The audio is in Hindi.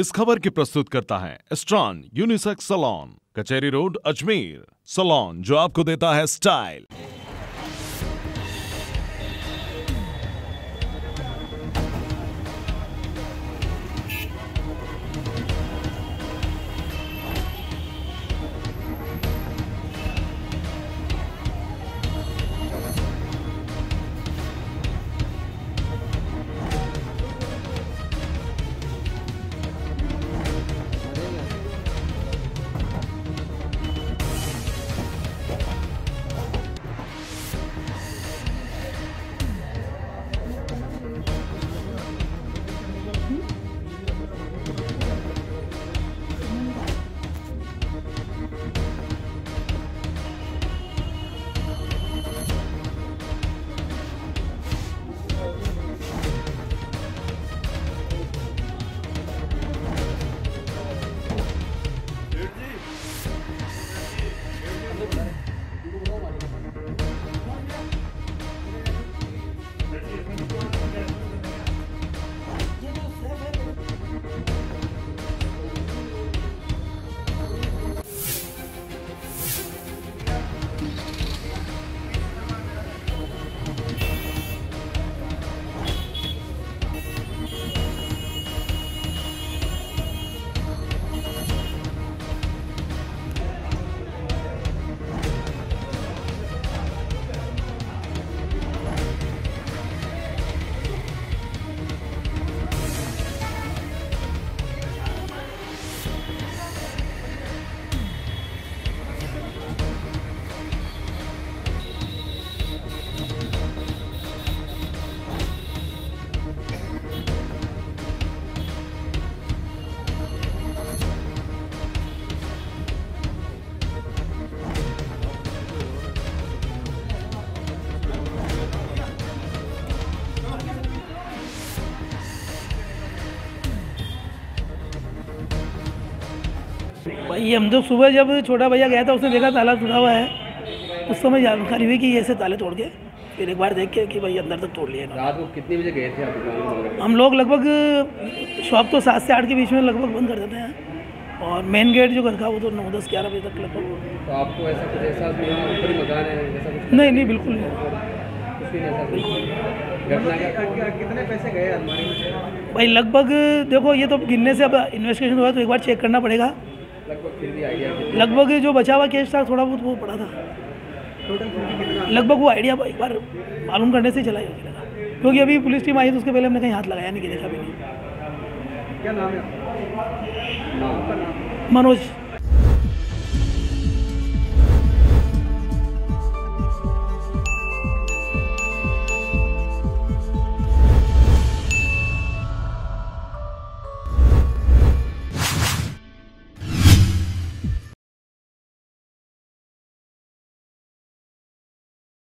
इस खबर की प्रस्तुत करता है एस्ट्रॉन यूनिसेक्स सलॉन, कचहरी रोड अजमेर। सलॉन जो आपको देता है स्टाइल। भाई हम जो सुबह जब छोटा भैया गया था उसने देखा ताला टूटा हुआ है, उस समय जानकारी हुई कि ऐसे ताले तोड़ के, फिर एक बार देख के कि भाई अंदर तक तोड़ लिया। रात को कितने बजे गए थे आप? हम लोग लगभग शॉप तो 7 से 8 के बीच में लगभग बंद कर देते हैं और मेन गेट जो घर का वो तो 9, 10, 11 बजे तक लगभग। तो आपको ऐसा कुछ एहसास नहीं? नहीं, बिल्कुल नहीं। कितने पैसे गए अलमारी में? भाई लगभग देखो ये तो गिनने से अब इन्वेस्टिगेशन हुआ तो एक बार चेक करना पड़ेगा। लगभग जो बचा हुआ कैश था थोड़ा बहुत वो पड़ा था, लगभग वो आइडिया एक बार मालूम करने से चला जाएगा क्योंकि अभी पुलिस टीम आई तो उसके पहले हमने कहीं हाथ लगाया नहीं कि देखा भी नहीं। क्या नाम है? मनोज।